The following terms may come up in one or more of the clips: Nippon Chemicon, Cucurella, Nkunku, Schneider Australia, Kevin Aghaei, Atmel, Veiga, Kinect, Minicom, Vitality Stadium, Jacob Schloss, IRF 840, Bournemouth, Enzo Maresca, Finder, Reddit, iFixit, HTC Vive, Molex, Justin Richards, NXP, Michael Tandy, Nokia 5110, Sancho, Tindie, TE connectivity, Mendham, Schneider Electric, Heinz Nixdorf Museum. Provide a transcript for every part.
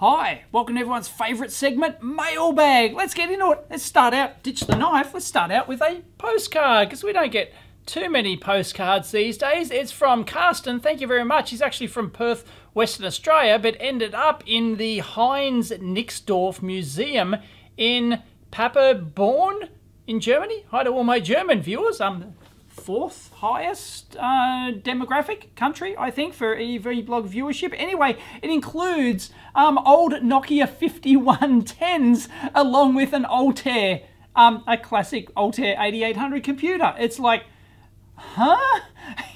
Hi, welcome to everyone's favourite segment, Mailbag. Let's get into it. Let's start out, ditch the knife, let's start out with a postcard, because we don't get too many postcards these days. It's from Carsten, thank you very much. He's actually from Perth, Western Australia, but ended up in the Heinz Nixdorf Museum in Paderborn in Germany. Hi to all my German viewers. I'm fourth highest demographic country, I think, for EEVblog viewership. Anyway, it includes old Nokia 5110s along with an Altair, a classic Altair 8800 computer. It's like, huh?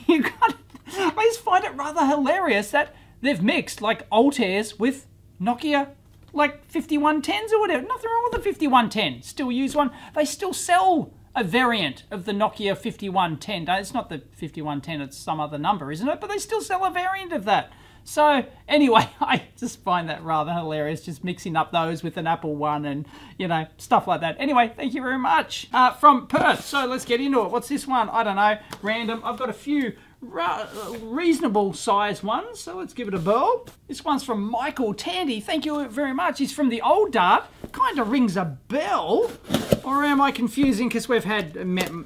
You got it. I just find it rather hilarious that they've mixed like Altairs with Nokia like 5110s or whatever. Nothing wrong with the 5110. Still use one. They still sell a variant of the Nokia 5110. It's not the 5110, it's some other number, isn't it? But they still sell a variant of that. So anyway, I just find that rather hilarious, just mixing up those with an Apple one and, you know, stuff like that. Anyway, thank you very much from Perth. So let's get into it. What's this one? I don't know, random. I've got a few reasonable size ones, so let's give it a burl. This one's from Michael Tandy. Thank you very much. He's from the old dart. Kind of rings a bell. Or am I confusing? Because we've had, you know,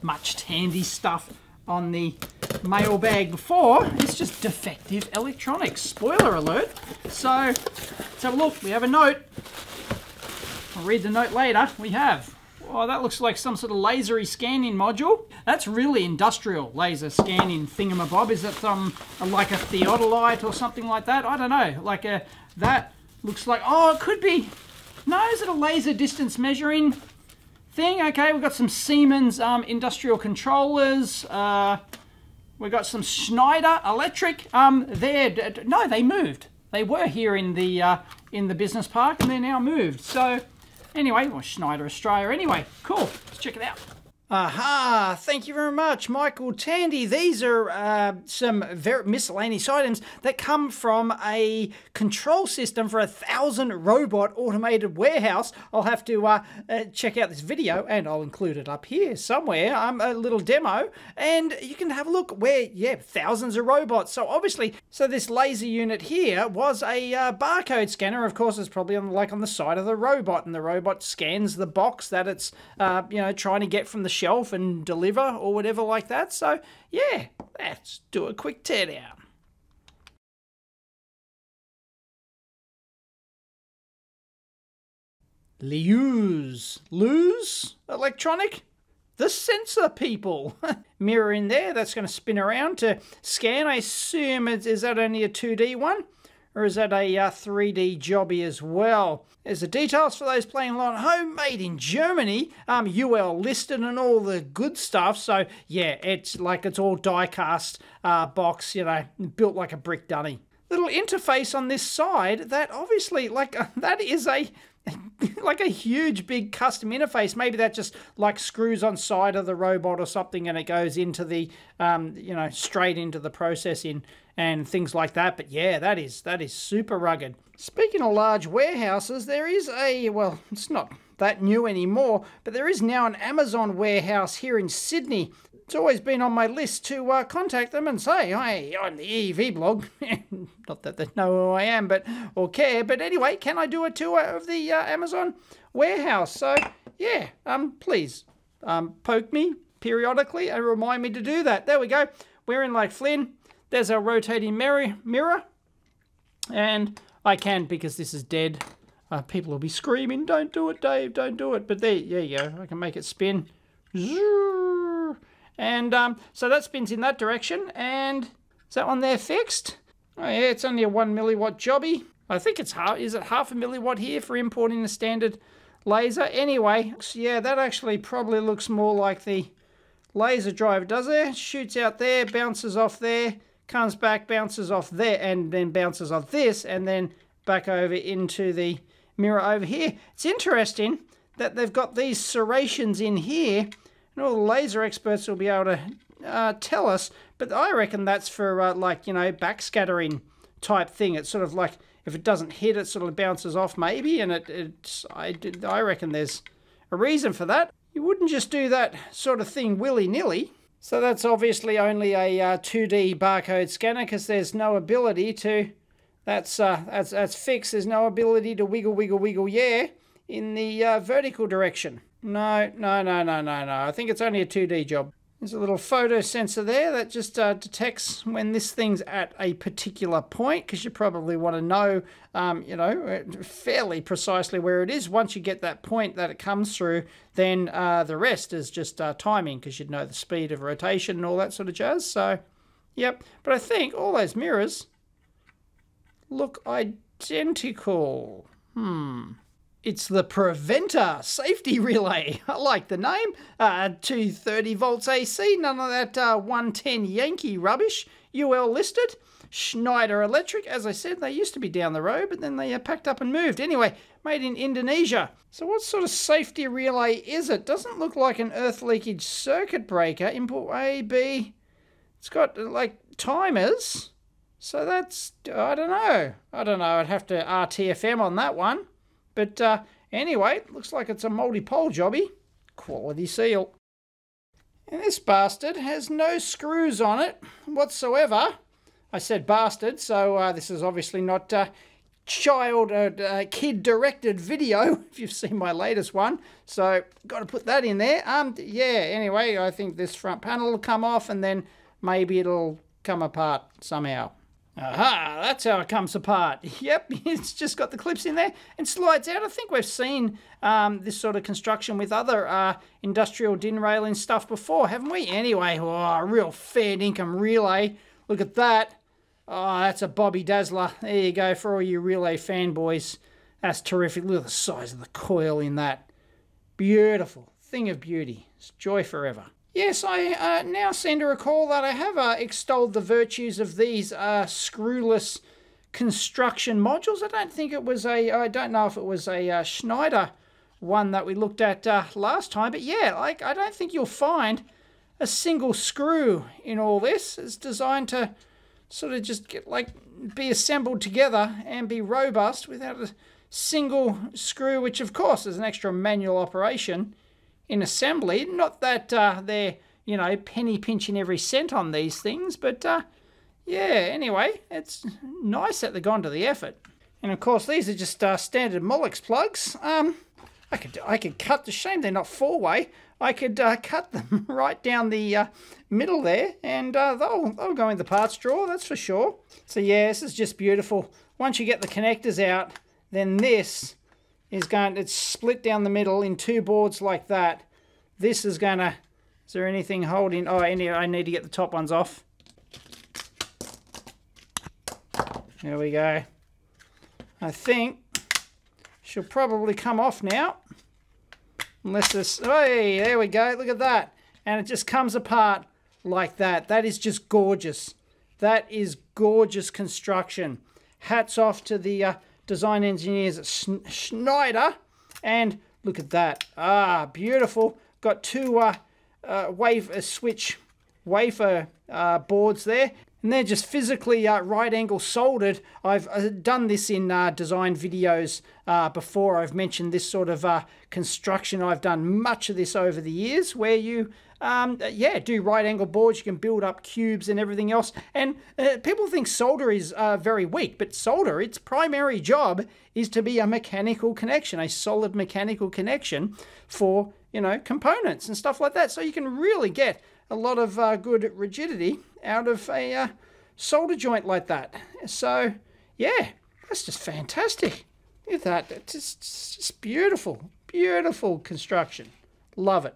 much Tandy stuff on the mailbag before. It's just defective electronics. Spoiler alert. So let's have a look. We have a note. I'll read the note later. We have, oh, that looks like some sort of lasery scanning module. That's really industrial laser scanning thingamabob. Is it some like a theodolite or something like that? I don't know. Like a, that looks like, oh, it could be. No, is it a laser distance measuring thing? Okay, we've got some Siemens industrial controllers. We've got some Schneider Electric. No, they moved. They were here in the business park, and they're now moved. So anyway, well, Schneider Australia. Anyway, cool. Let's check it out. Aha! Thank you very much, Michael Tandy. These are some very miscellaneous items that come from a control system for 1,000 robot automated warehouse. I'll have to check out this video, and I'll include it up here somewhere. A little demo, and you can have a look where, yeah, thousands of robots. So obviously, so this laser unit here was a barcode scanner. Of course, it's probably on like on the side of the robot, and the robot scans the box that it's you know, trying to get from the shelf and deliver or whatever like that. So yeah, let's do a quick teardown. Lose electronic, the sensor people. Mirror in there, that's going to spin around to scan. I assume it's, is that only a 2D one? Or is that a 3D jobby as well? There's the details for those playing along at home, made in Germany, UL listed and all the good stuff. So yeah, it's like it's all die-cast box, you know, built like a brick dunny. Little interface on this side that obviously, like, that is a like a huge big custom interface. Maybe that just like screws on side of the robot or something, and it goes into the you know, straight into the processing and things like that. But yeah, that is super rugged. Speaking of large warehouses, there is a, well, it's not that new anymore, but there is now an Amazon warehouse here in Sydney. It's always been on my list to contact them and say, hey, I'm the EEVblog. Not that they know who I am, but or care. But anyway, can I do a tour of the Amazon warehouse? So yeah, please poke me periodically and remind me to do that. There we go. We're in Lake Flynn. There's our rotating mirror. And I can, because this is dead. People will be screaming, don't do it, Dave, don't do it. But there you go. I can make it spin. And so that spins in that direction, and is that one there fixed? Oh yeah, it's only a 1 milliwatt jobby. I think it's half, is it half a milliwatt here for importing the standard laser? Anyway, yeah, that actually probably looks more like the laser driver, does it? Shoots out there, bounces off there, comes back, bounces off there, and then bounces off this, and then back over into the mirror over here. It's interesting that they've got these serrations in here. And all the laser experts will be able to tell us, but I reckon that's for like, you know, backscattering type thing. It's sort of like if it doesn't hit, it sort of bounces off maybe, and I reckon there's a reason for that. You wouldn't just do that sort of thing willy-nilly. So that's obviously only a 2D barcode scanner, because there's no ability to That's fixed. There's no ability to wiggle, yeah, in the vertical direction. No. I think it's only a 2D job. There's a little photo sensor there that just detects when this thing's at a particular point, because you probably want to know, you know, fairly precisely where it is. Once you get that point that it comes through, then the rest is just timing, because you'd know the speed of rotation and all that sort of jazz. So, yep. But I think all those mirrors look identical. It's the Preventa Safety Relay. I like the name. 230 volts AC, none of that 110 Yankee rubbish. UL listed. Schneider Electric, as I said, they used to be down the road, but then they packed up and moved. Anyway, made in Indonesia. So what sort of safety relay is it? Doesn't look like an earth leakage circuit breaker. Import A, B. It's got, like, timers. So that's, I don't know. I'd have to RTFM on that one. But anyway, looks like it's a multi-pole jobby. Quality seal. And this bastard has no screws on it whatsoever. I said bastard, so this is obviously not kid-directed video, if you've seen my latest one. So, got to put that in there. Yeah, anyway, I think this front panel will come off and then maybe it'll come apart somehow. Aha, that's how it comes apart. Yep, it's just got the clips in there and slides out. I think we've seen this sort of construction with other industrial DIN railing stuff before, haven't we? Anyway, oh, real fair dinkum relay. Look at that. Oh, that's a Bobby Dazzler. There you go for all you relay fanboys. That's terrific. Look at the size of the coil in that. Beautiful. Thing of beauty. It's joy forever. Yes, I now seem to recall that I have extolled the virtues of these screwless construction modules. I don't think it was a, I don't know if it was a Schneider one that we looked at last time, but yeah, like, I don't think you'll find a single screw in all this. It's designed to sort of just get, like, be assembled together and be robust without a single screw, which of course is an extra manual operation in assembly. Not that they're, you know, penny pinching every cent on these things, but yeah, anyway, it's nice that they've gone to the effort. And of course, these are just standard Molex plugs. I could cut, the shame they're not four-way. I could cut them right down the middle there, and they'll go in the parts drawer, that's for sure. So yeah, this is just beautiful. Once you get the connectors out, then this is going to split down the middle in two boards like that. This is going to... Is there anything holding... Oh, anyway, I need to get the top ones off. There we go. I think she'll probably come off now. Unless this... Hey, there we go. Look at that. And it just comes apart like that. That is just gorgeous. That is gorgeous construction. Hats off to the... design engineers at Schneider, and look at that. Ah, beautiful. Got two wafer boards there, and they're just physically right angle soldered. I've done this in design videos before. I've mentioned this sort of construction. I've done much of this over the years where you yeah, do right angle boards. You can build up cubes and everything else. And people think solder is very weak, but solder, its primary job is to be a mechanical connection, a solid mechanical connection for, you know, components and stuff like that. So you can really get a lot of good rigidity out of a solder joint like that. So yeah, that's just fantastic. Look at that. It's just beautiful, beautiful construction. Love it.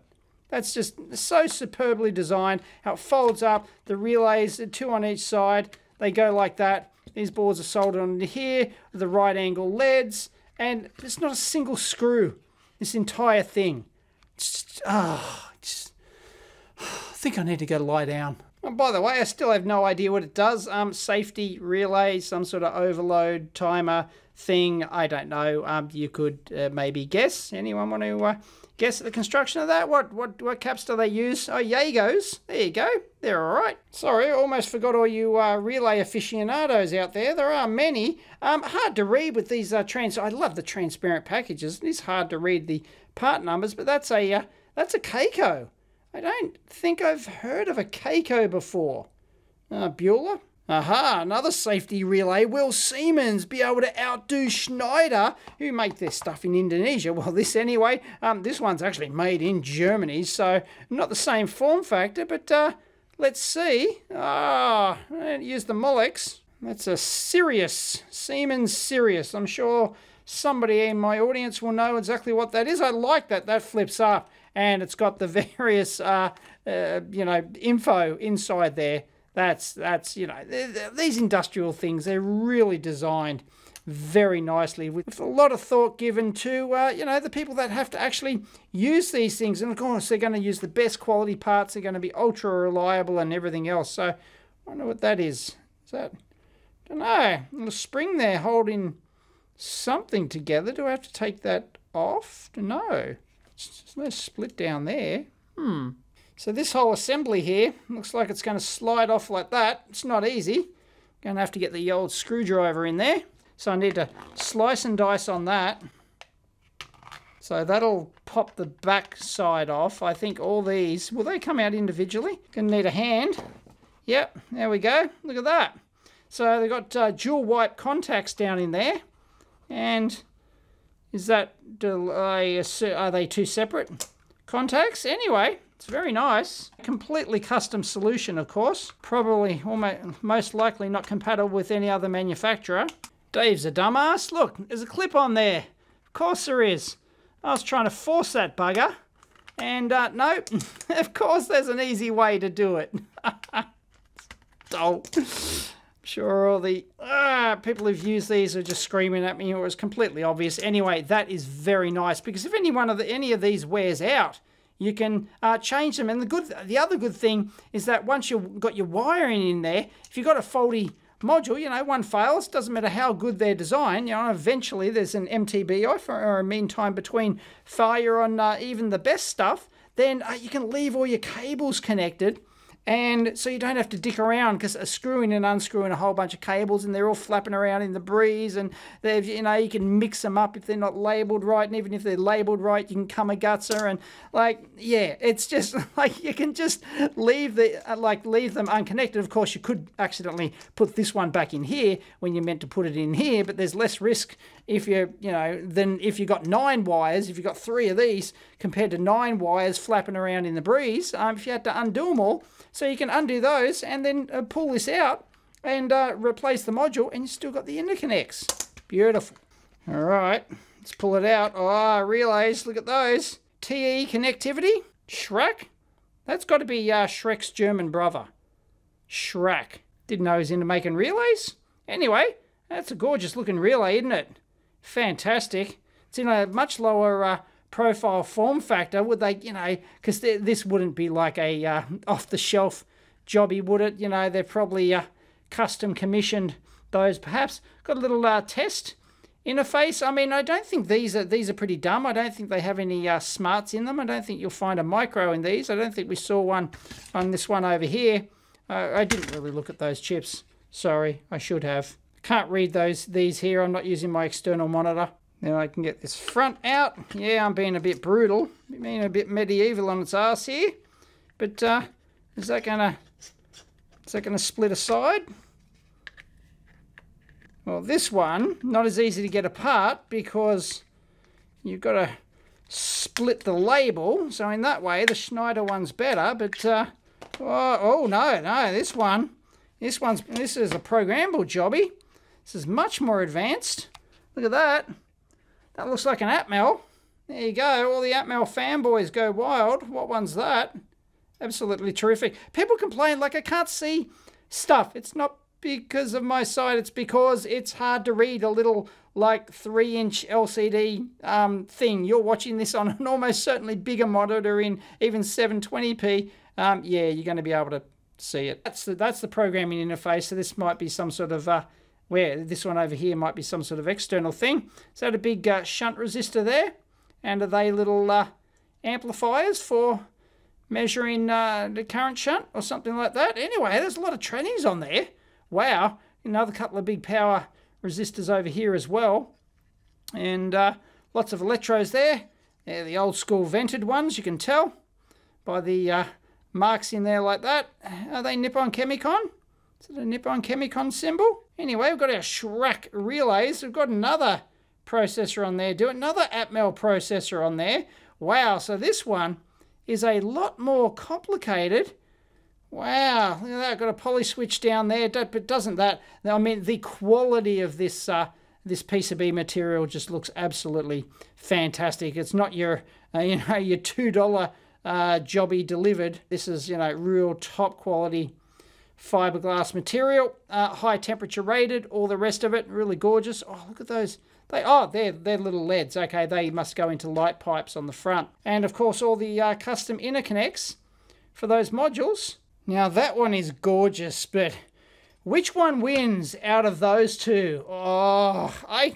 That's just so superbly designed, how it folds up, the relays, two on each side, they go like that. These boards are soldered onto here, the right angle leads, and there's not a single screw, this entire thing. I think I need to go lie down. And by the way, I still have no idea what it does. Safety relay, some sort of overload timer thing, I don't know. You could maybe guess. Anyone want to guess at the construction of that? What caps do they use? Oh, Yegos. There you go. They're all right. Sorry, almost forgot all you relay aficionados out there. There are many. Hard to read with these I love the transparent packages. It is hard to read the part numbers, but that's a Keiko. I don't think I've heard of a Keiko before. Bueller? Aha, another safety relay. Will Siemens be able to outdo Schneider, who make their stuff in Indonesia? Well, this anyway. This one's actually made in Germany, so not the same form factor, but let's see. Ah, oh, use the Molex. That's a Sirius, Siemens Sirius. I'm sure somebody in my audience will know exactly what that is. I like that. That flips up, and it's got the various, you know, info inside there. That's you know, these industrial things, they're really designed very nicely with a lot of thought given to, you know, the people that have to actually use these things. And of course, they're going to use the best quality parts. They're going to be ultra reliable and everything else. So I wonder what that is. Is that, I don't know, a little spring there holding something together. Do I have to take that off? No, there's no split down there. Hmm. So this whole assembly here looks like it's going to slide off like that. It's not easy. I'm going to have to get the old screwdriver in there. So I need to slice and dice on that. So that'll pop the back side off. I think all these, will they come out individually? Going to need a hand. Yep, there we go. Look at that. So they've got dual wipe contacts down in there. And is that, are they two separate contacts? Anyway. It's very nice. Completely custom solution, of course. Probably, almost, most likely not compatible with any other manufacturer. Dave's a dumbass. Look, there's a clip on there. Of course there is. I was trying to force that bugger. And, nope. Of course there's an easy way to do it. Dull. I'm sure all the people who've used these are just screaming at me. It was completely obvious. Anyway, that is very nice. Because if any of these wears out, you can change them. And the other good thing is that once you've got your wiring in there, if you've got a faulty module, you know, one fails, doesn't matter how good they're designed, you know, eventually there's an MTB off or a mean time between failure on even the best stuff, then you can leave all your cables connected. And so you don't have to dick around because screwing and unscrewing a whole bunch of cables and they're all flapping around in the breeze and they've, you know, you can mix them up if they're not labelled right. And even if they're labelled right, you can kamigutsa and like, yeah, it's just like you can just leave the, leave them unconnected. Of course, you could accidentally put this one back in here when you're meant to put it in here, but there's less risk if you, you know, than if you've got 9 wires, if you've got 3 of these compared to 9 wires flapping around in the breeze, if you had to undo them all. So you can undo those and then pull this out and replace the module and you've still got the interconnects. Beautiful. All right, let's pull it out. Ah, oh, relays, look at those. TE connectivity, Schrack. That's got to be Schreck's German brother. Schrack. Didn't know he was into making relays. Anyway, that's a gorgeous looking relay, isn't it? Fantastic. It's in a much lower profile form factor, would they, you know, because this wouldn't be like a off-the-shelf jobby, would it? You know, they're probably custom commissioned those perhaps. Got a little test interface. I mean, I don't think these are pretty dumb. I don't think they have any smarts in them. I don't think you'll find a micro in these. I don't think we saw one on this one over here. I didn't really look at those chips. Sorry, I should have. Can't read these here. I'm not using my external monitor. Now I can get this front out. Yeah, I'm being a bit brutal. Being a bit medieval on its ass here. But is that gonna split aside? Well, this one not as easy to get apart because you've got to split the label. So in that way, the Schneider one's better. But oh no, this is a programmable jobby. This is much more advanced. Look at that. That looks like an Atmel. There you go. All the Atmel fanboys go wild. What one's that? Absolutely terrific. People complain like I can't see stuff. It's not because of my sight. It's because it's hard to read a little like 3-inch LCD thing. You're watching this on an almost certainly bigger monitor in even 720p. Yeah, you're going to be able to see it. That's the programming interface. So this might be some sort of... where this one over here might be some sort of external thing. Is that a big shunt resistor there? And are they little amplifiers for measuring the current shunt or something like that? Anyway, there's a lot of trannies on there. Wow, another couple of big power resistors over here as well. And lots of electrodes there. They're the old school vented ones, you can tell by the marks in there like that. Are they Nippon Chemicon? Is it a Nippon Chemicon symbol? Anyway, we've got our Schrack relays. We've got another processor on there. Do another Atmel processor on there. Wow, so this one is a lot more complicated. Wow, look at that. I've got a poly switch down there. But doesn't that... I mean, the quality of this... this PCB material just looks absolutely fantastic. It's not your, you know, your $2 jobby delivered. This is, you know, real top quality fiberglass material, high temperature rated, all the rest of it. Really gorgeous. Oh, look at those. They're little LEDs. Okay, they must go into light pipes on the front. And of course, all the custom interconnects for those modules. Now that one is gorgeous, but which one wins out of those two? Oh, I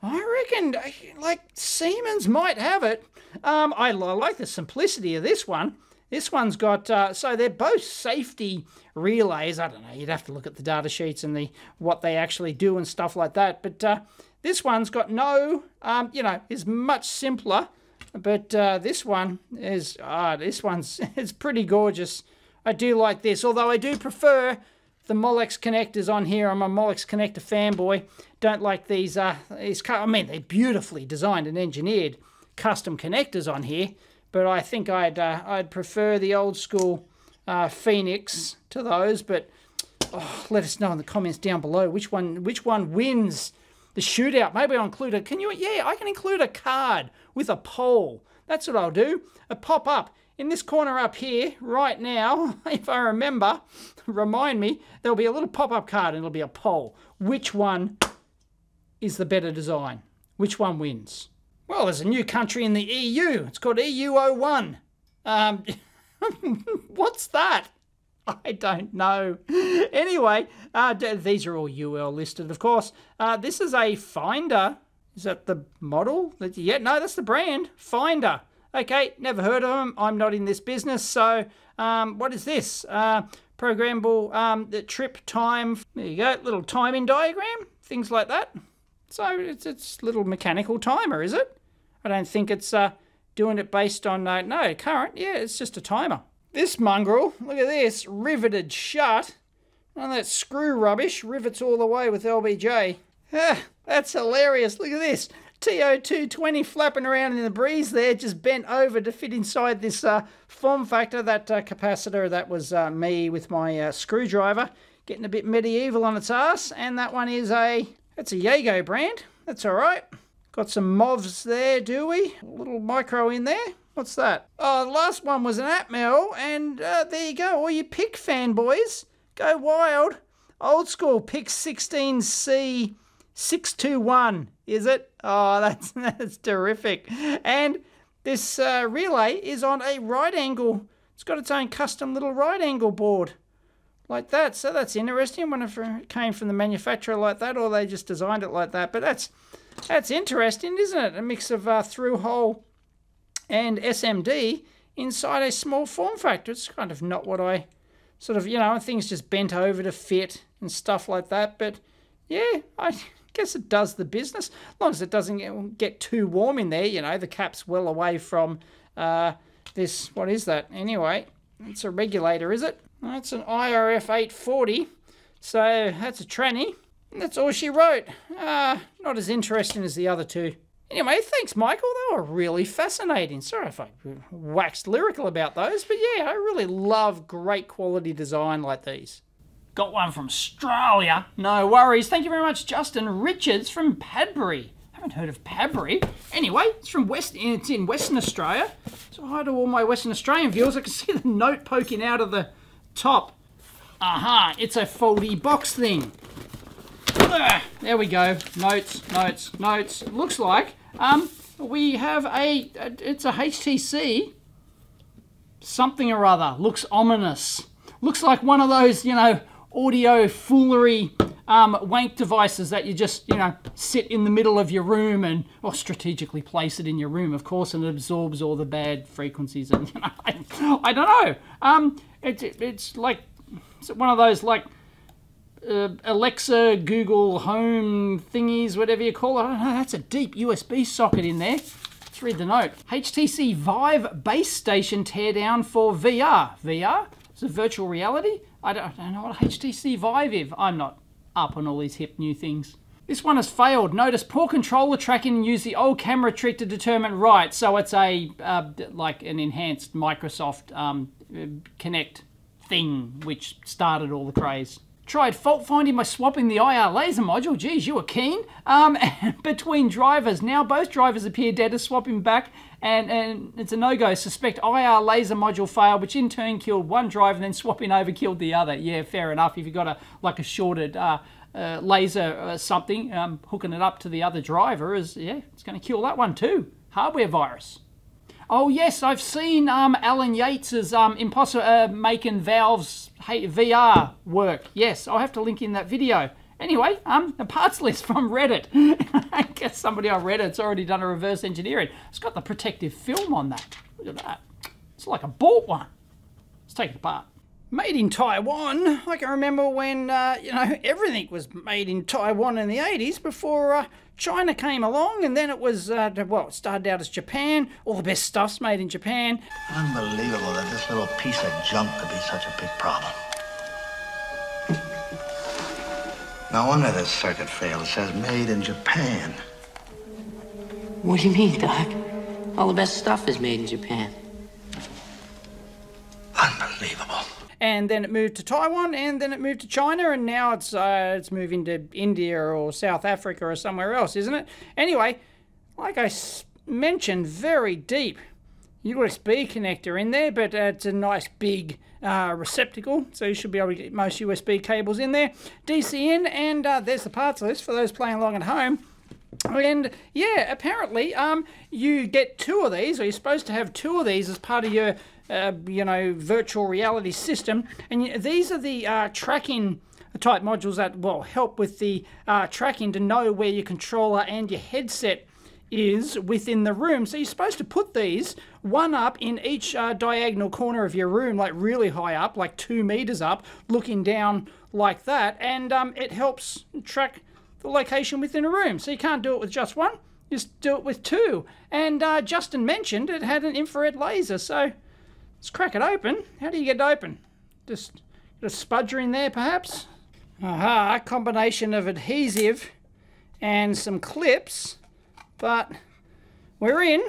reckon, like, Siemens might have it. I like the simplicity of this one. This one's got, so they're both safety relays. I don't know, you'd have to look at the data sheets and what they actually do and stuff like that. But this one's got no, you know, is much simpler. But this one is, it's pretty gorgeous. I do like this, although I do prefer the Molex connectors on here. I'm a Molex connector fanboy. Don't like these I mean, they're beautifully designed and engineered custom connectors on here, but I think I'd prefer the old school Phoenix to those. But oh, let us know in the comments down below which one wins the shootout. Maybe I'll include a... Can you? Yeah, I can include a card with a poll. That's what I'll do. A pop-up in this corner up here, right now, if I remember, remind me, there'll be a little pop-up card and it'll be a poll. Which one is the better design? Which one wins? Well, there's a new country in the EU. It's called EU01. What's that? I don't know. Anyway, these are all UL listed, of course. This is a Finder. Is that the model? Yeah, no, that's the brand. Finder. Okay, never heard of them. I'm not in this business. So what is this? Programmable the trip time. There you go, little timing diagram, things like that. So it's little mechanical timer, is it? I don't think it's doing it based on, no, current. Yeah, it's just a timer. This mongrel, look at this, riveted shut. And that screw rubbish rivets all the way with LBJ. That's hilarious. Look at this. TO220 flapping around in the breeze there, just bent over to fit inside this form factor, that capacitor. That was me with my screwdriver, getting a bit medieval on its ass. And that one is that's a Yego brand. That's all right. Got some MOVs there, do we? A little micro in there. What's that? Oh, the last one was an Atmel, and there you go. All you PIC fanboys, go wild. Old school PIC 16C. 621, is it? Oh, that's terrific. And this relay is on a right angle. It's got its own custom little right angle board like that. So that's interesting. I wonder if it came from the manufacturer like that, or they just designed it like that. But that's interesting, isn't it? A mix of through-hole and SMD inside a small form factor. It's kind of not what I sort of, you know, things just bent over to fit and stuff like that. But yeah, I guess it does the business. As long as it doesn't get too warm in there, you know, the cap's well away from this. What is that? Anyway, it's a regulator, is it? That's an IRF 840. So that's a tranny. And that's all she wrote. Not as interesting as the other two. Anyway, thanks, Michael. They were really fascinating. Sorry if I waxed lyrical about those. But yeah, I really love great quality design like these. Got one from Australia. No worries. Thank you very much, Justin Richards from Padbury. Haven't heard of Padbury. Anyway, it's from it's in Western Australia. So hi to all my Western Australian viewers. I can see the note poking out of the top. Aha, it's a foldy box thing. There we go. Notes, notes, notes. Looks like we have it's a HTC something or other. Looks ominous. Looks like one of those, you know, audio foolery wank devices that you just, you know, sit in the middle of your room and, or strategically place it in your room, of course, and it absorbs all the bad frequencies and, you know, I don't know. It's like, it's one of those, like, Alexa, Google Home thingies, whatever you call it. I don't know, that's a deep USB socket in there. Let's read the note. HTC Vive base station teardown for VR. VR? It's a virtual reality. I don't know what HTC Vive is. I'm not up on all these hip new things. This one has failed. Notice poor controller tracking and use the old camera trick to determine right. So it's a like an enhanced Microsoft Kinect thing, which started all the craze. Tried fault finding by swapping the IR laser module. Geez, you were keen. Between drivers. Now both drivers appear dead as swapping back, and it's a no-go. Suspect IR laser module failed, which in turn killed one driver, and then swapping over killed the other. Yeah, fair enough. If you've got a shorted laser or something, hooking it up to the other driver is, yeah, it's going to kill that one too. Hardware virus. Oh yes, I've seen Alan Yates's Impossible making Valve's VR work. Yes, I'll have to link in that video. Anyway, the parts list from Reddit. I guess somebody on Reddit's already done a reverse engineering. It's got the protective film on that. Look at that. It's like a bought one. Let's take it apart. Made in Taiwan. I can remember when you know, everything was made in Taiwan in the 80s before China came along, and then it was well, it started out as Japan. All the best stuff's made in Japan. Unbelievable that this little piece of junk could be such a big problem. No wonder this circuit failed. It says made in Japan. What do you mean, Doc? All the best stuff is made in Japan. Unbelievable. And then it moved to Taiwan, and then it moved to China, and now it's moving to India or South Africa or somewhere else, isn't it? Anyway, like I mentioned, very deep USB connector in there, but it's a nice big receptacle, so you should be able to get most USB cables in there. DCN, and there's the parts list for those playing along at home. And yeah, apparently you get two of these, or you're supposed to have two of these as part of your you know, virtual reality system, and these are the tracking type modules that will help with the tracking to know where your controller and your headset is within the room. So you're supposed to put these one up in each diagonal corner of your room, like really high up, like 2 meters up, looking down like that, and it helps track the location within a room. So you can't do it with just one, just do it with two. And Justin mentioned it had an infrared laser, so let's crack it open. How do you get it open? Just a spudger in there, perhaps? Aha, a combination of adhesive and some clips, but we're in.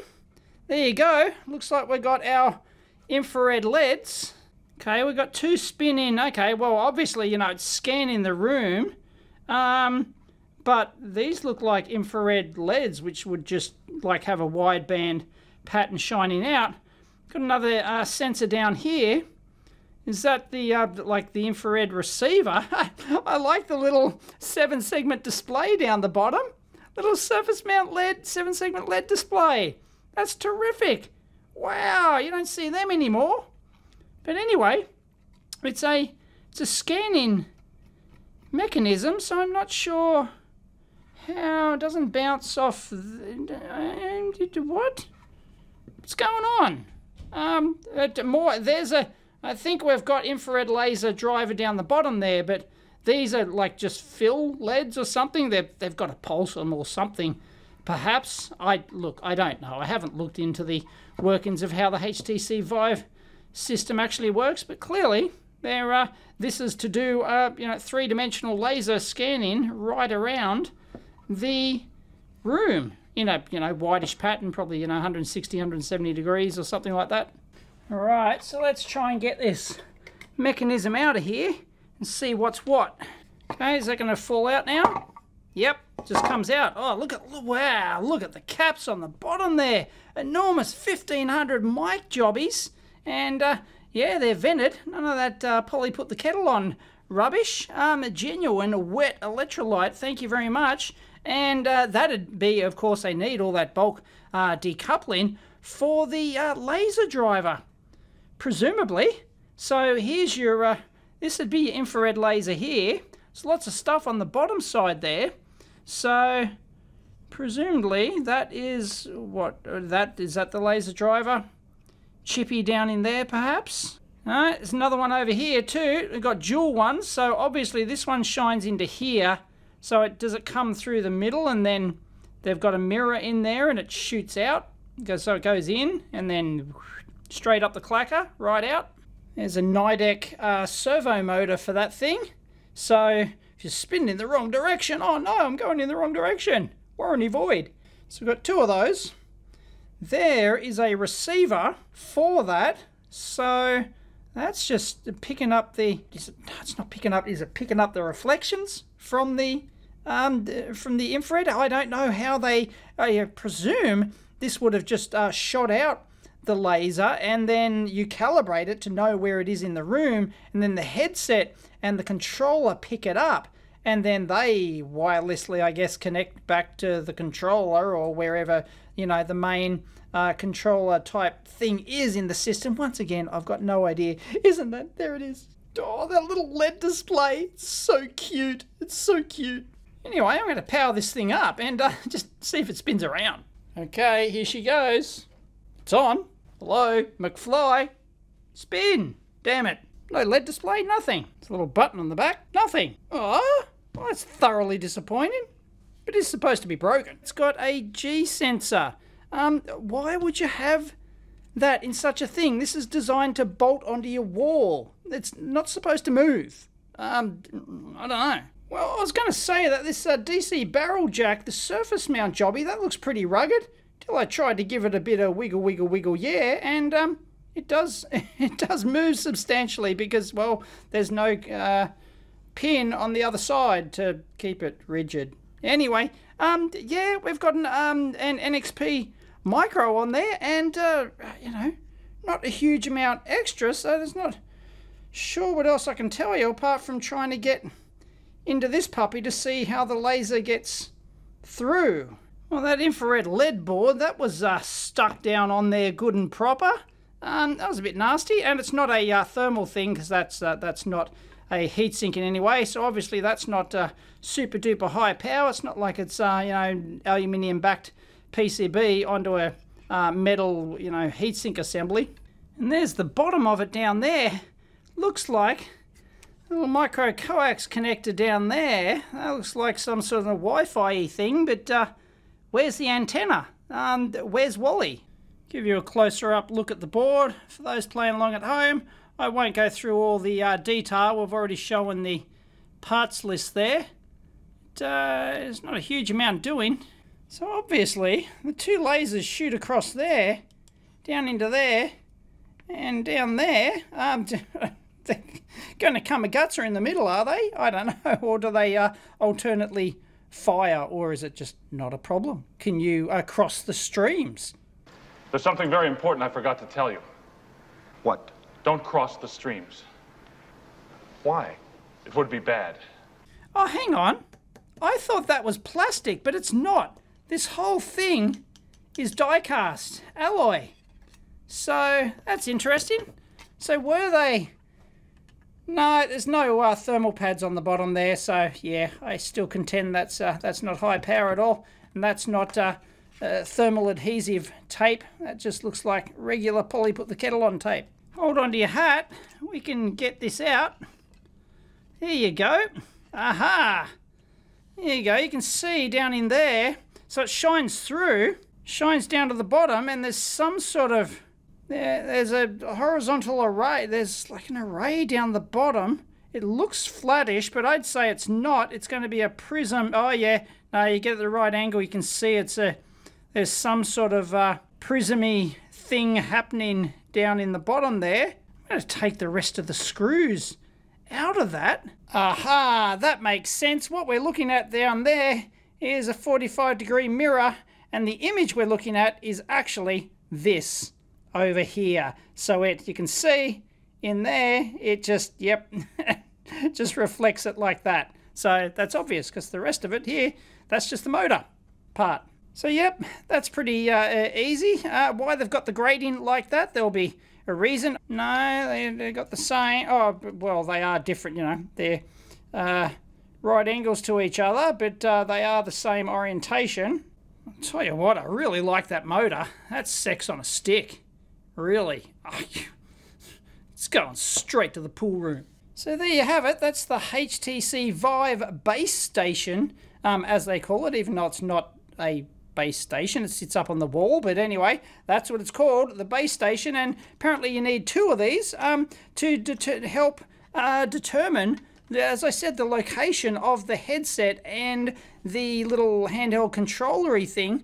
There you go. Looks like we've got our infrared LEDs. Okay, we've got two spin in. Okay, well, obviously, you know, it's scanning the room, but these look like infrared LEDs, which would just, like, have a wideband pattern shining out. Got another sensor down here. Is that the like the infrared receiver? I like the little 7-segment display down the bottom. Little surface mount LED 7-segment LED display. That's terrific. Wow, you don't see them anymore. But anyway, it's a scanning mechanism, so I'm not sure how it doesn't bounce off. What? What's going on? There's I think we've got infrared laser driver down the bottom there, but these are like just fill LEDs or something. They've got a pulse on them or something, perhaps. I don't know. I haven't looked into the workings of how the HTC Vive system actually works, but clearly there are. This is to do you know, 3-dimensional laser scanning right around the room. In a, you know, whitish pattern, probably, you know, 160, 170 degrees or something like that. All right, so let's try and get this mechanism out of here and see what's what. Okay, is that going to fall out now? Yep, just comes out. Oh, look at, wow, look at the caps on the bottom there. Enormous 1500 mic jobbies. And, yeah, they're vented. None of that Polly put the kettle on rubbish. A genuine wet electrolyte. Thank you very much. And that'd be, of course, they need all that bulk decoupling for the laser driver, presumably. So here's your, this would be your infrared laser here. There's lots of stuff on the bottom side there. So presumably that is, what, is that the laser driver? Chippy down in there, perhaps? No, there's another one over here too. We've got dual ones, so obviously this one shines into here. So does it come through the middle, and then they've got a mirror in there and it shoots out. So it goes in and then straight up the clacker, right out. There's a Nidec servo motor for that thing. So if you're spinning in the wrong direction, oh no, I'm going in the wrong direction. Warranty void. So we've got two of those. There is a receiver for that. So that's just picking up the, is it picking up the reflections from the infrared? I don't know how they, I presume this would have just shot out the laser and then you calibrate it to know where it is in the room, and then the headset and the controller pick it up, and then they wirelessly, I guess, connect back to the controller or wherever, you know, the main controller type thing is in the system. Once again, I've got no idea. Isn't that, there it is. Oh, that little LED display, it's so cute. It's so cute. Anyway, I'm going to power this thing up and just see if it spins around. Okay, here she goes. It's on. Hello, McFly. Spin. Damn it. No LED display, nothing. It's a little button on the back, nothing. Oh, well, that's thoroughly disappointing. But it's supposed to be broken. It's got a G sensor. Why would you have that in such a thing? This is designed to bolt onto your wall. It's not supposed to move. I don't know. Well, I was going to say that this DC barrel jack, the surface mount jobby, that looks pretty rugged. Till I tried to give it a bit of wiggle, wiggle, wiggle, yeah, and it does move substantially because, well, there's no pin on the other side to keep it rigid. Anyway, yeah, we've got an NXP micro on there, and you know, not a huge amount extra, so there's not sure what else I can tell you apart from trying to get into this puppy to see how the laser gets through. Well, that infrared LED board, that was stuck down on there good and proper. That was a bit nasty, and it's not a thermal thing because that's not a heatsink in any way. So obviously that's not super duper high power. It's not like it's you know, aluminium backed PCB onto a metal, you know, heatsink assembly. And there's the bottom of it down there. Looks like a little micro coax connector down there. That looks like some sort of a Wi-Fi thing, but where's the antenna? Where's Wally? Give you a closer up look at the board for those playing along at home. I won't go through all the detail. We've already shown the parts list there. There's not a huge amount doing. So obviously the two lasers shoot across there, down into there, and down there. They're going to come a gutser in the middle, are they? I don't know. Or do they alternately fire, or is it just not a problem? Can you cross the streams? There's something very important I forgot to tell you. What? Don't cross the streams. Why? It would be bad. Oh, hang on. I thought that was plastic, but it's not. This whole thing is die-cast alloy. So that's interesting. So were they... No, there's no thermal pads on the bottom there, so yeah, I still contend that's not high power at all, and that's not thermal adhesive tape. That just looks like regular Polly put the kettle on tape. Hold on to your hat, we can get this out. There you go. Aha! There you go, you can see down in there, so it shines through, shines down to the bottom, and there's some sort of... There's a horizontal array. There's like an array down the bottom. It looks flattish, but I'd say it's not. It's going to be a prism. Oh yeah, no, you get at the right angle, you can see it's a... There's some sort of prismy thing happening down in the bottom there. I'm going to take the rest of the screws out of that. Aha, that makes sense. What we're looking at down there is a 45-degree mirror, and the image we're looking at is actually this over here. So it, you can see in there, it just, yep, just reflects it like that. So that's obvious because the rest of it here, that's just the motor part. So yep, that's pretty easy. Why they've got the grading like that, there'll be a reason. No, they got the same, oh, well, they are different, you know, they're right angles to each other, but they are the same orientation. I'll tell you what, I really like that motor. That's sex on a stick. Really, oh, it's going straight to the pool room. So there you have it. That's the HTC Vive base station, as they call it, even though it's not a base station. It sits up on the wall, but anyway, that's what it's called, the base station. And apparently you need two of these to help determine, as I said, the location of the headset and the little handheld controllery thing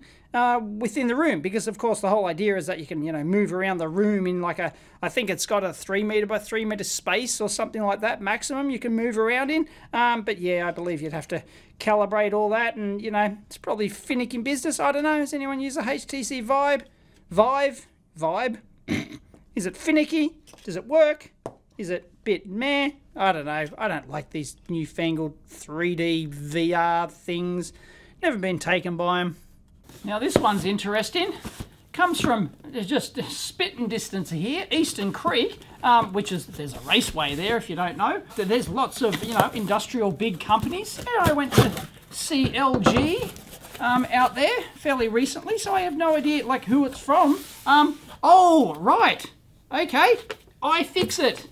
within the room, because of course the whole idea is that you can, you know, move around the room in like a, I think it's got a 3 meter by 3 meter space or something like that maximum you can move around in. But yeah, I believe you'd have to calibrate all that, and you know, it's probably finicking business. I don't know. Does anyone use a HTC Vive? Is it finicky? Does it work? Is it a bit meh? I don't know. I don't like these newfangled 3D VR things. Never been taken by them. Now this one's interesting. Comes from just spitting distance here, Eastern Creek, which is, there's a raceway there if you don't know. There's lots of, you know, industrial big companies. And I went to see LG out there fairly recently, so I have no idea like who it's from. Oh right, okay, iFixit.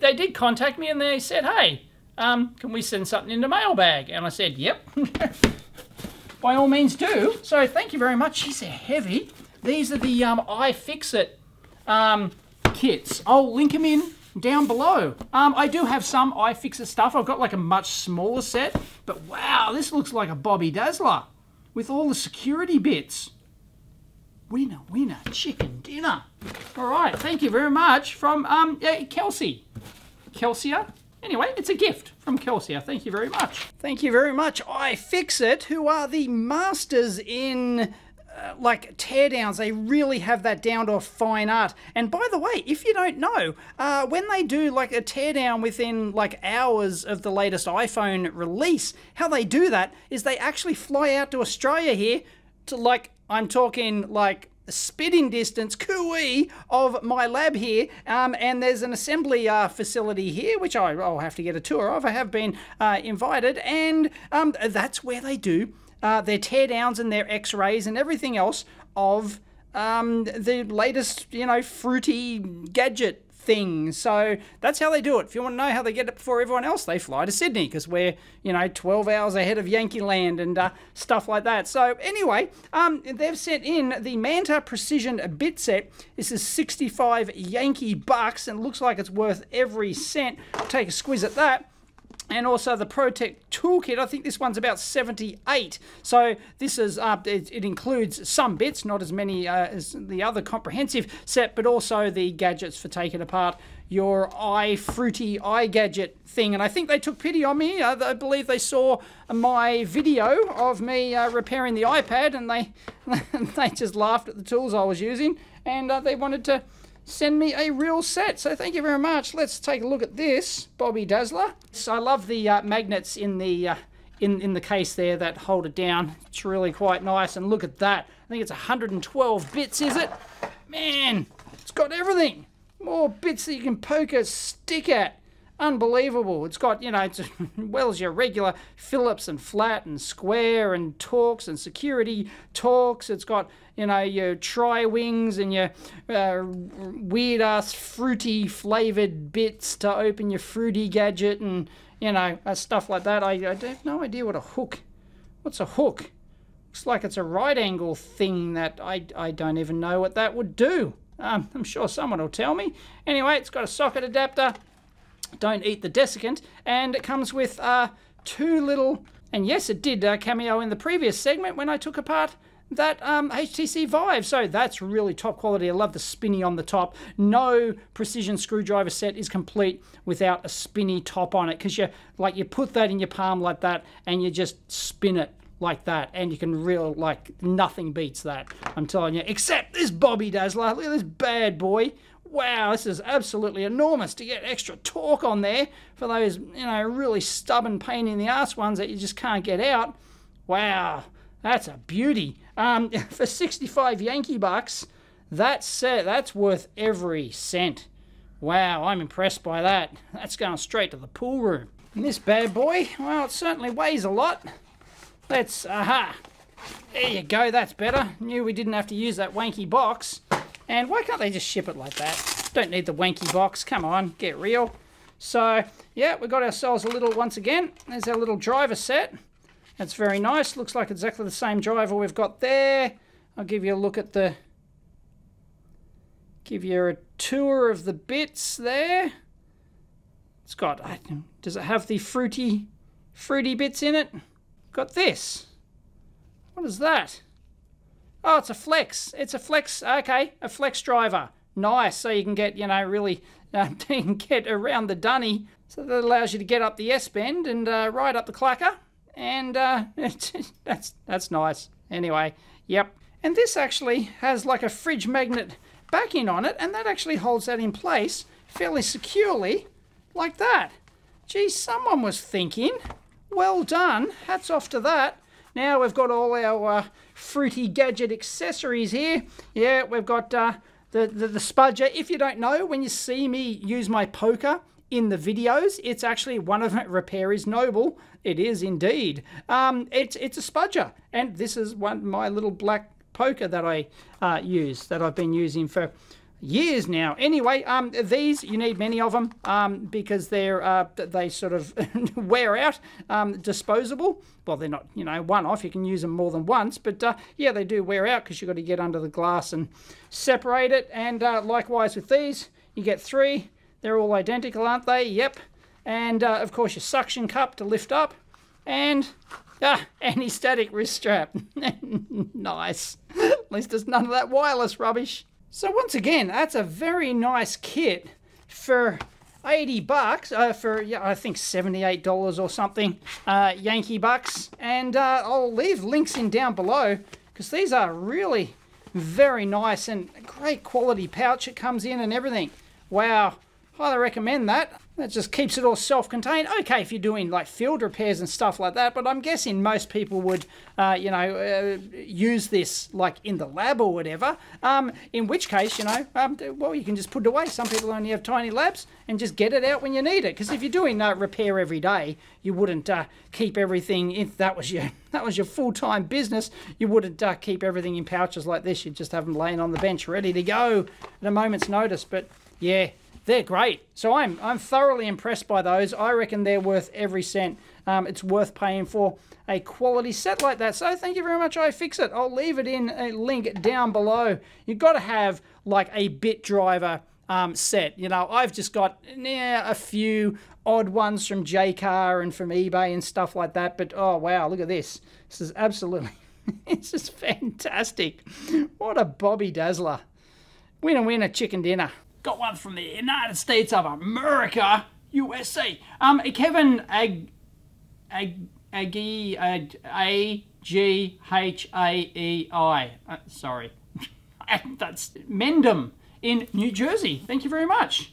They did contact me and they said, hey, can we send something in the mailbag? And I said, yep. By all means do. So thank you very much. These are heavy. These are the iFixit kits. I'll link them in down below. I do have some iFixit stuff. I've got like a much smaller set, but wow, this looks like a Bobby Dazzler with all the security bits. Winner, winner, chicken dinner. All right, thank you very much from Kelsia. Anyway, it's a gift from Kelsia. Thank you very much. Thank you very much, iFixit, who are the masters in like teardowns. They really have that down to a fine art. And by the way, if you don't know, when they do like a teardown within like hours of the latest iPhone release, how they do that is they actually fly out to Australia here to, like, I'm talking like spitting distance, cooey, of my lab here, and there's an assembly facility here, which I'll have to get a tour of. I have been invited, and that's where they do their teardowns and their x-rays and everything else of the latest, you know, fruity gadget thing. So that's how they do it. If you want to know how they get it before everyone else, they fly to Sydney, because we're, you know, 12 hours ahead of Yankee Land and stuff like that. So anyway, they've sent in the Manta Precision bit set. This is 65 Yankee bucks and looks like it's worth every cent. I'll take a squiz at that. And also the ProTech Toolkit, I think this one's about 78. So this is, it includes some bits, not as many as the other comprehensive set, but also the gadgets for taking apart your iFruity iGadget thing. And I think they took pity on me. I believe they saw my video of me repairing the iPad, and they just laughed at the tools I was using, and they wanted to send me a real set. So thank you very much. Let's take a look at this Bobby Dazzler. So I love the magnets in the in the case there that hold it down. It's really quite nice. And look at that. I think it's 112 bits, is it? Man, it's got everything. More bits that you can poke a stick at. Unbelievable. It's got, you know, it's, well, as your regular Phillips and flat and square and Torx and security Torx. It's got, you know, your tri-wings and your weird-ass fruity flavoured bits to open your fruity gadget and, you know, stuff like that. I have no idea what a hook. What's a hook? Looks like it's a right angle thing that I don't even know what that would do. I'm sure someone will tell me. Anyway, it's got a socket adapter. Don't eat the desiccant, and it comes with two little, and yes, it did cameo in the previous segment when I took apart that HTC Vive. So that's really top quality. I love the spinny on the top. No precision screwdriver set is complete without a spinny top on it, because you, like, you put that in your palm like that and you just spin it like that, and you can reel, like, nothing beats that, I'm telling you, except this Bobby Dazzler. Look at this bad boy. Wow, this is absolutely enormous. To get extra torque on there for those, you know, really stubborn pain in the ass ones that you just can't get out. Wow, that's a beauty. For 65 Yankee bucks, that's worth every cent. Wow, I'm impressed by that. That's going straight to the pool room. And this bad boy, well, it certainly weighs a lot. Let's, aha, there you go, that's better. Knew we didn't have to use that wanky box. And why can't they just ship it like that? Don't need the wanky box. Come on, get real. So, yeah, we got ourselves a little, once again, there's our little driver set. That's very nice. Looks like exactly the same driver we've got there. I'll give you a look at the... Give you a tour of the bits there. It's got... Does it have the fruity bits in it? Got this. What is that? Oh, it's a flex. It's a flex. Okay, a flex driver. Nice. So you can get, you know, really... you can get around the dunny. So that allows you to get up the S-bend and ride up the clacker. And that's nice. Anyway, yep. And this actually has like a fridge magnet backing on it, and that actually holds that in place fairly securely, like that. Geez, someone was thinking. Well done. Hats off to that. Now we've got all our fruity gadget accessories here. Yeah, we've got the spudger. If you don't know, when you see me use my poker in the videos, it's actually one of Repair is Noble. It is indeed. It's a spudger, and this is one my little black poker that I use, that I've been using for years now. Anyway, these, you need many of them because they're they sort of wear out. Disposable. Well, they're not, you know, one off. You can use them more than once, but yeah, they do wear out because you've got to get under the glass and separate it. And likewise with these, you get three. They're all identical, aren't they? Yep. And of course your suction cup to lift up, and anti-static wrist strap. Nice. At least there's none of that wireless rubbish. So once again, that's a very nice kit for $80, for, yeah, I think $78 or something, Yankee bucks. And I'll leave links in down below, because these are really very nice and great quality pouch it comes in and everything. Wow, highly recommend that. That just keeps it all self-contained. Okay, if you're doing like field repairs and stuff like that, but I'm guessing most people would, you know, use this like in the lab or whatever. In which case, you know, well, you can just put it away. Some people only have tiny labs, and just get it out when you need it. Because if you're doing repair every day, you wouldn't keep everything. If that was your full-time business, you wouldn't keep everything in pouches like this. You'd just have them laying on the bench, ready to go at a moment's notice. But yeah, they're great. So I'm thoroughly impressed by those. I reckon they're worth every cent. It's worth paying for a quality set like that. So thank you very much, iFixit. I'll leave it in a link down below. You've got to have like a bit driver set. You know, I've just got a few odd ones from JCar and from eBay and stuff like that. But oh wow, look at this. This is absolutely, it's just fantastic. What a Bobby Dazzler. Winner, winner, chicken dinner. Got one from the United States of America, USA. Kevin Aghaei, A-G-H-A-E-I. Sorry. That's Mendham in New Jersey. Thank you very much.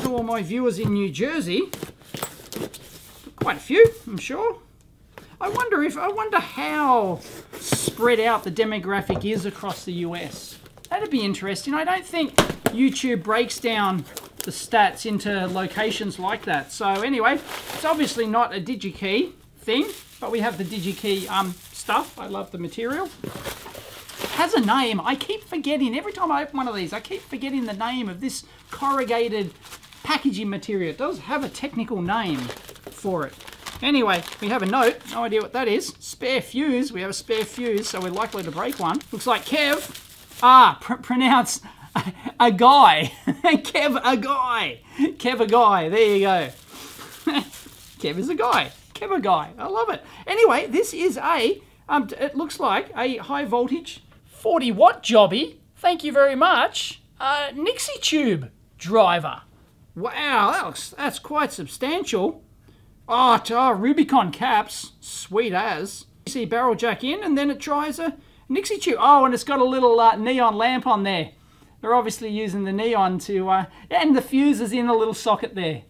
To all my viewers in New Jersey. Quite a few, I'm sure. I wonder how spread out the demographic is across the US. That'd be interesting. I don't think YouTube breaks down the stats into locations like that. So anyway, it's obviously not a DigiKey thing, but we have the DigiKey stuff. I love the material. It has a name. I keep forgetting. Every time I open one of these, I keep forgetting the name of this corrugated packaging material. It does have a technical name for it. Anyway, we have a note. No idea what that is. Spare fuse. We have a spare fuse, so we're likely to break one. Looks like Kev. Pronounce a guy. Kev a guy. Kev a guy. There you go. Kev is a guy. Kev a guy. I love it. Anyway, this is a, it looks like a high voltage 40 watt jobby. Thank you very much. Nixie tube driver. Wow, that looks, that's quite substantial. Oh, Rubycon caps. Sweet as. You see barrel jack in, and then it tries a Nixie tube. Oh, and it's got a little neon lamp on there. They're obviously using the neon to... and the fuse is in a little socket there.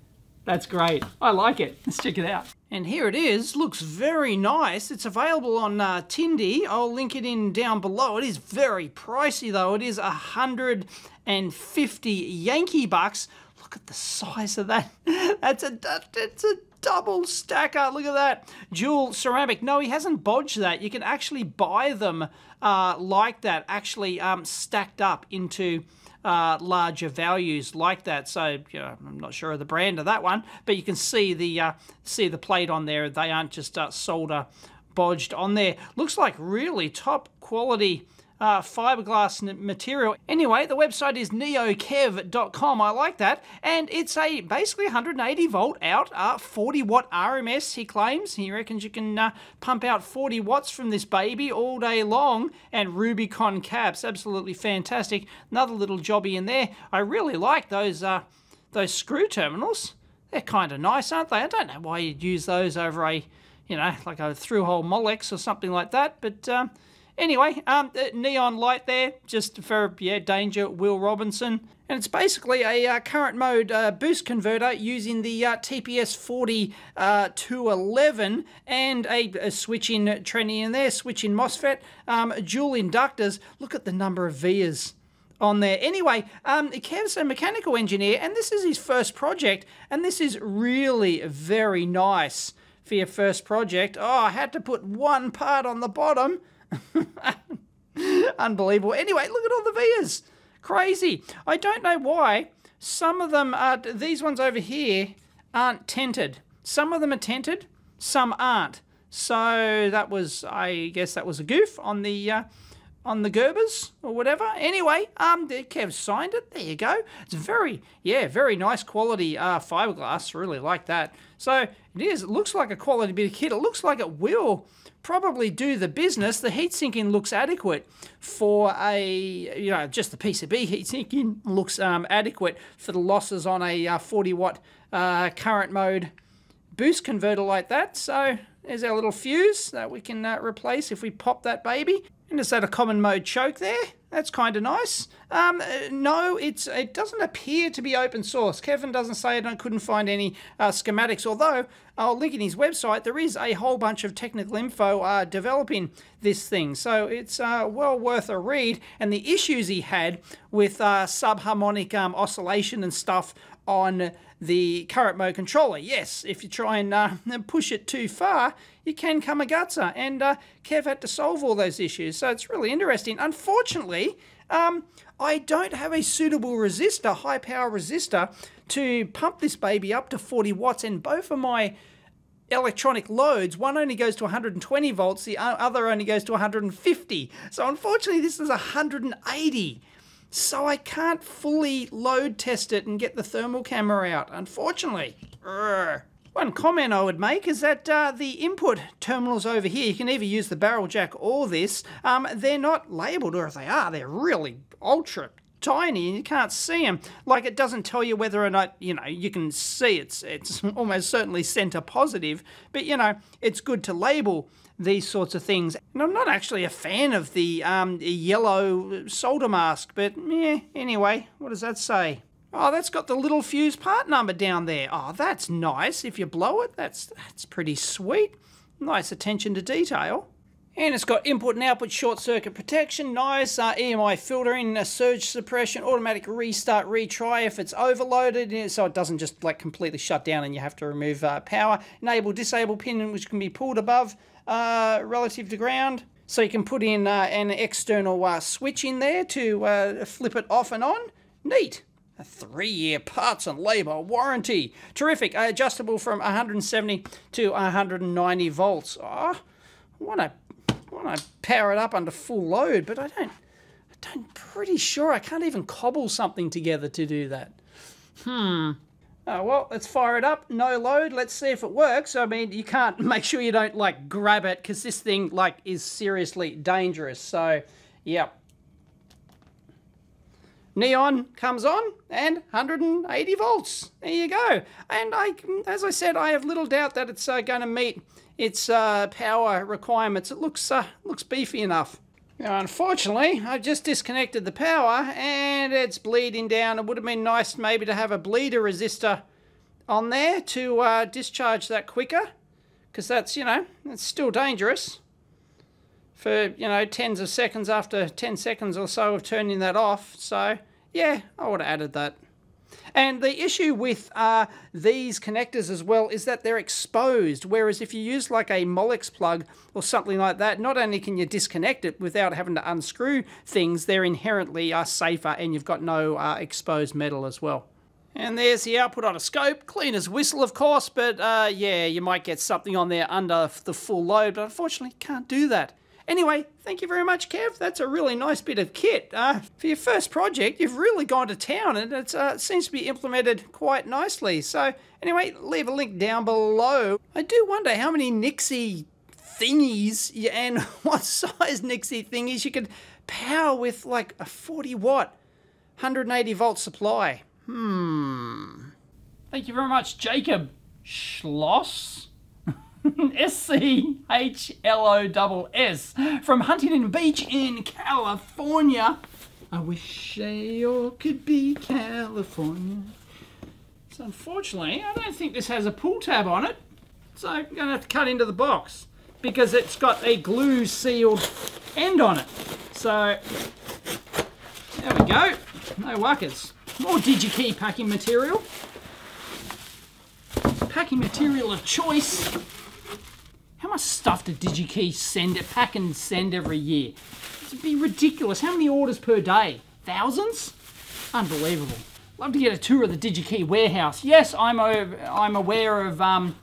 That's great. I like it. Let's check it out. And here it is. Looks very nice. It's available on Tindie. I'll link it in down below. It is very pricey, though. It is 150 Yankee bucks. Look at the size of that. That's a double stacker. Look at that. Dual ceramic. No, he hasn't bodged that. You can actually buy them like that, actually stacked up into larger values like that. So you know, I'm not sure of the brand of that one, but you can see the plate on there. They aren't just solder bodged on there. Looks like really top quality fiberglass material. Anyway, the website is neokev.com. I like that. And it's a basically 180 volt out, 40 watt RMS, he claims. He reckons you can pump out 40 watts from this baby all day long. And Rubycon caps, absolutely fantastic. Another little jobby in there. I really like those screw terminals. They're kind of nice, aren't they? I don't know why you'd use those over a, you know, like a through-hole Molex or something like that, but anyway, neon light there, just for, yeah, danger, Will Robinson. And it's basically a current mode boost converter using the TPS 40 to 11 and a switch in tranny in there, switch in MOSFET, dual inductors. Look at the number of vias on there. Anyway, Kev's a mechanical engineer, and this is his first project, and this is really very nice for your first project. Oh, I had to put one part on the bottom. Unbelievable. Anyway, look at all the vias. Crazy. I don't know why some of them are, these ones over here aren't tinted. Some of them are tinted, some aren't. So that was, I guess that was a goof on the Gerbers or whatever. Anyway, Kev signed it. There you go. It's very, yeah, very nice quality fiberglass. Really like that. So it is. It looks like a quality bit of kit. It looks like it will probably do the business. The heat sinking looks adequate for a, you know, just the PCB heat sinking looks adequate for the losses on a 40 watt current mode boost converter like that. So there's our little fuse that we can replace if we pop that baby. And is that a common mode choke there? That's kind of nice. No, it doesn't appear to be open source. Kevin doesn't say it. I couldn't find any schematics, although I'll link in his website. There is a whole bunch of technical info developing this thing. So it's well worth a read. And the issues he had with subharmonic oscillation and stuff on the current mode controller. Yes, if you try and push it too far, you can come a gutser. And Kev had to solve all those issues. So it's really interesting. Unfortunately, I don't have a suitable resistor, high power resistor, to pump this baby up to 40 watts. And both of my electronic loads, one only goes to 120 volts, the other only goes to 150. So unfortunately, this is 180. So I can't fully load test it and get the thermal camera out, unfortunately. Urgh. One comment I would make is that the input terminals over here, you can either use the barrel jack or this, they're not labelled, or if they are, they're really ultra tiny and you can't see them. Like, it doesn't tell you whether or not, you know, you can see it's almost certainly centre positive, but, you know, it's good to label these sorts of things. And I'm not actually a fan of the yellow solder mask, but yeah, anyway, what does that say? Oh, that's got the little fuse part number down there. Oh, that's nice. If you blow it, that's pretty sweet. Nice attention to detail. And it's got input and output short circuit protection, nice, EMI filtering, surge suppression, automatic restart, retry if it's overloaded, so it doesn't just like completely shut down and you have to remove power. Enable disable pin, which can be pulled above relative to ground. So you can put in an external switch in there to flip it off and on. Neat. A 3-year parts and labour warranty. Terrific. Adjustable from 170 to 190 volts. Oh, I want to power it up under full load, but I'm pretty sure I can't even cobble something together to do that. Oh, well, let's fire it up. No load. Let's see if it works. I mean, you can't, make sure you don't, like, grab it, because this thing, like, is seriously dangerous. So, yeah. Neon comes on, and 180 volts. There you go. And I, as I said, I have little doubt that it's going to meet its power requirements. It looks beefy enough. Now, unfortunately, I've just disconnected the power and it's bleeding down. It would have been nice maybe to have a bleeder resistor on there to discharge that quicker, because that's, you know, it's still dangerous for, you know, tens of seconds after 10 seconds or so of turning that off. So, yeah, I would have added that. And the issue with these connectors as well is that they're exposed, whereas if you use like a Molex plug or something like that, not only can you disconnect it without having to unscrew things, they're inherently safer, and you've got no exposed metal as well. And there's the output on a scope, clean as whistle of course, but yeah, you might get something on there under the full load, but unfortunately can't do that. Anyway, thank you very much, Kev. That's a really nice bit of kit. For your first project, you've really gone to town, and it seems to be implemented quite nicely. So anyway, leave a link down below. I do wonder how many Nixie thingies and what size Nixie thingies you could power with like a 40 watt, 180 volt supply. Thank you very much, Jacob Schloss. SCHLOSS from Huntington Beach in California. I wish they all could be California. So unfortunately, I don't think this has a pull tab on it. So I'm going to have to cut into the box because it's got a glue sealed end on it. So there we go. No wuckers. More DigiKey packing material. Packing material of choice. How much stuff did DigiKey pack and send every year? It'd be ridiculous. How many orders per day? Thousands? Unbelievable. Love to get a tour of the DigiKey warehouse. Yes, I'm aware of Grant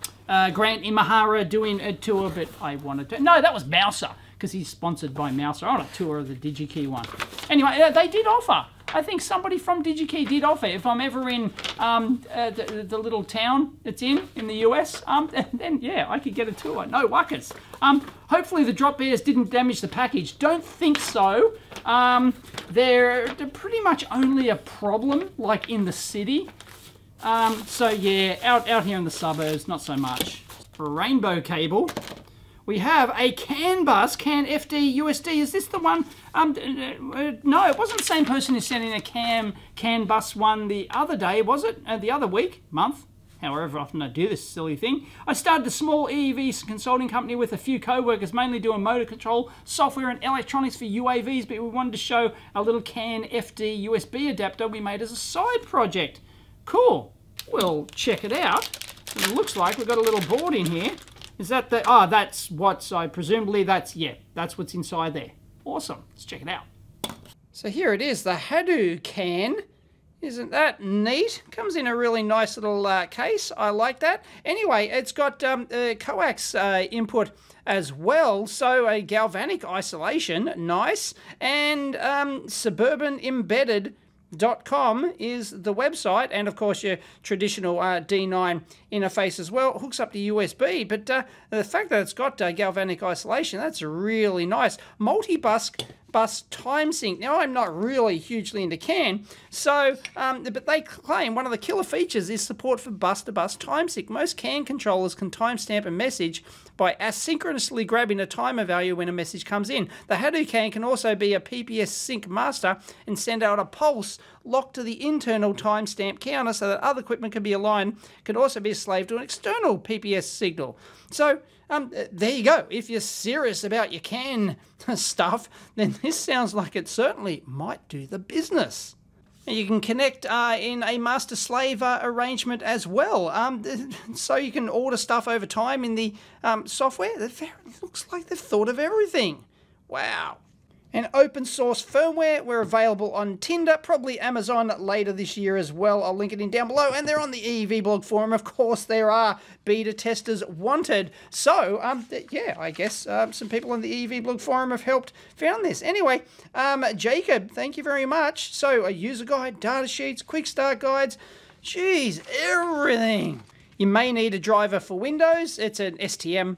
Imahara doing a tour, but I wanted to. No, that was Mouser, because he's sponsored by Mouser. I want a tour of the DigiKey one. Anyway, they did offer. I think somebody from DigiKey did offer. If I'm ever in the little town it's in the US, then yeah, I could get a tour. No wuckers. Hopefully the drop bears didn't damage the package. Don't think so. They're pretty much only a problem like in the city. So yeah, out here in the suburbs, not so much. For rainbow cable, we have a CAN bus, CAN FD USD. Is this the one? No, it wasn't the same person who sent in a CAN bus one the other day, was it? The other week, month, however often I do this silly thing. I started a small EEV consulting company with a few co-workers, mainly doing motor control, software and electronics for UAVs, but we wanted to show a little CAN FD USB adapter we made as a side project. Cool. We'll check it out. It looks like we've got a little board in here. Is that the... Ah, oh, that's what's... presumably that's... Yeah, that's what's inside there. Awesome. Let's check it out. So here it is, the Hadu CAN. Isn't that neat? Comes in a really nice little case. I like that. Anyway, it's got coax input as well. So a galvanic isolation. Nice. And Suburban Embedded .com is the website, and of course your traditional D9 interface as well. It hooks up to USB, but the fact that it's got galvanic isolation, that's really nice. Multi-bus time sync. Now I'm not really hugely into CAN, so but they claim one of the killer features is support for bus-to-bus time sync. Most CAN controllers can timestamp a message by asynchronously grabbing a timer value when a message comes in. The Hadu CAN can also be a PPS sync master and send out a pulse locked to the internal timestamp counter so that other equipment can be aligned. Can also be a slave to an external PPS signal. So there you go. If you're serious about your CAN stuff, then this sounds like it certainly might do the business. You can connect in a master-slave arrangement as well. So you can order stuff over time in the software. It looks like they've thought of everything. Wow. And open source firmware, we're available on Tinder, probably Amazon later this year as well. I'll link it in down below. And they're on the EEVblog forum. Of course, there are beta testers wanted. So, yeah, I guess some people on the EEVblog forum have helped found this. Anyway, Jacob, thank you very much. So, a user guide, data sheets, quick start guides. Jeez, everything. You may need a driver for Windows. It's an STM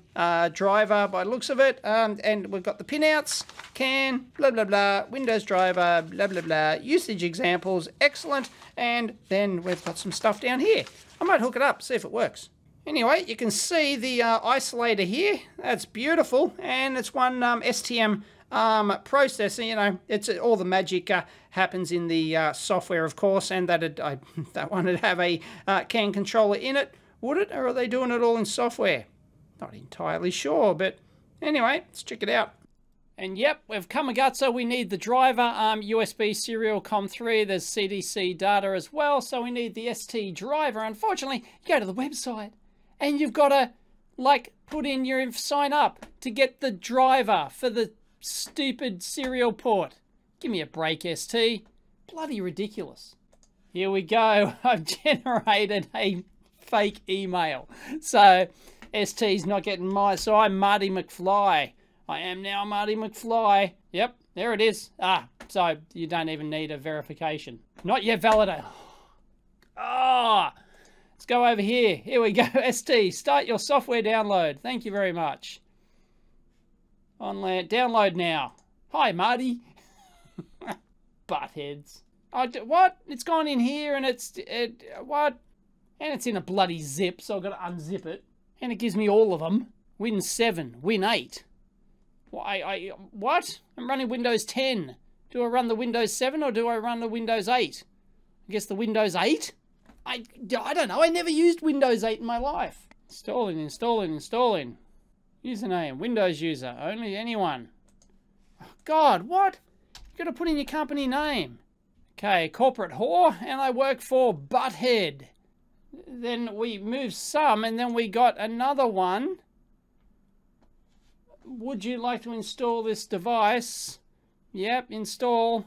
driver by the looks of it. And we've got the pinouts, CAN, blah, blah, blah, Windows driver, blah, blah, blah, usage examples, excellent. And then we've got some stuff down here. I might hook it up, see if it works. Anyway, you can see the isolator here. That's beautiful. And it's one STM processor. You know, it's all the magic happens in the software, of course. And that one would have a CAN controller in it. Would it, or are they doing it all in software? Not entirely sure, but anyway, let's check it out. And yep, we've come and got, so we need the driver, USB serial COM3, there's CDC data as well, so we need the ST driver. Unfortunately, you go to the website and you've got to, like, put in your sign up to get the driver for the stupid serial port. Give me a break, ST. Bloody ridiculous. Here we go. I've generated a fake email. So ST's not getting my, so I'm Marty McFly. I am now Marty McFly. Yep, there it is. Ah, so you don't even need a verification. Not yet validated. Ah, oh, let's go over here. Here we go. ST, start your software download. Thank you very much. On land, download now. Hi, Marty. Buttheads. What? It's gone in here and it's... what? And it's in a bloody zip, so I've got to unzip it. And it gives me all of them. Win 7. Win 8. What? I'm running Windows 10. Do I run the Windows 7 or do I run the Windows 8? I guess the Windows 8? I don't know. I never used Windows 8 in my life. Installing, installing, installing. Username. Windows user. Only anyone. Oh, God, what? You've got to put in your company name. Okay, corporate whore, and I work for Butthead. Then we moved some, and then we got another one. Would you like to install this device? Yep, install.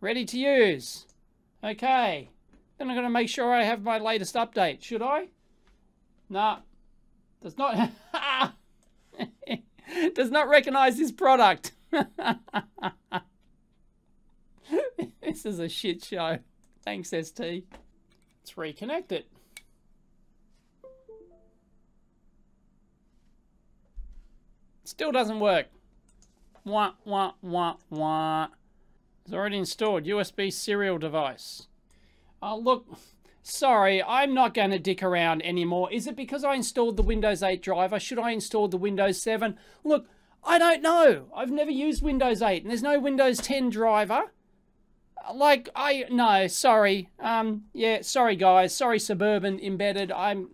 Ready to use. Okay. Then I'm going to make sure I have my latest update. Should I? No. Does not... Does not recognize this product. This is a shit show. Thanks, ST. Let's reconnect it. Still doesn't work. Wah, wah, wah, wah. It's already installed. USB serial device. Oh, look. Sorry, I'm not going to dick around anymore. Is it because I installed the Windows 8 driver? Should I install the Windows 7? Look, I don't know. I've never used Windows 8, and there's no Windows 10 driver. Like, no, sorry. Yeah, sorry guys, sorry Suburban Embedded. I'm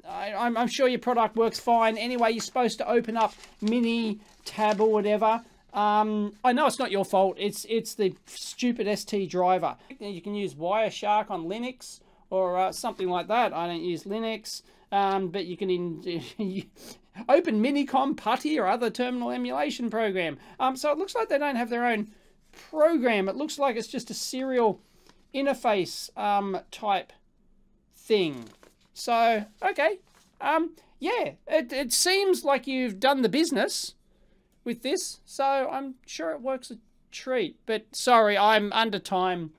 sure your product works fine. Anyway, you're supposed to open up mini tab or whatever. I know it's not your fault. It's the stupid ST driver. You can use Wireshark on Linux or something like that. I don't use Linux, but you can open Minicom, Putty or other terminal emulation program. So it looks like they don't have their own program. It looks like it's just a serial interface type thing. So okay, yeah, it seems like you've done the business with this, so I'm sure it works a treat. But sorry, I'm under time.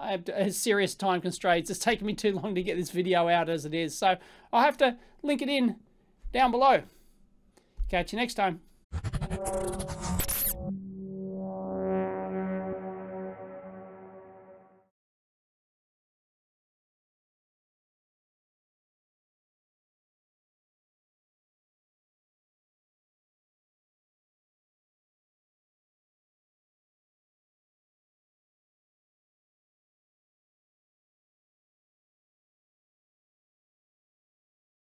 I have serious time constraints. It's taken me too long to get this video out as it is, so I'll have to link it in down below. Catch you next time.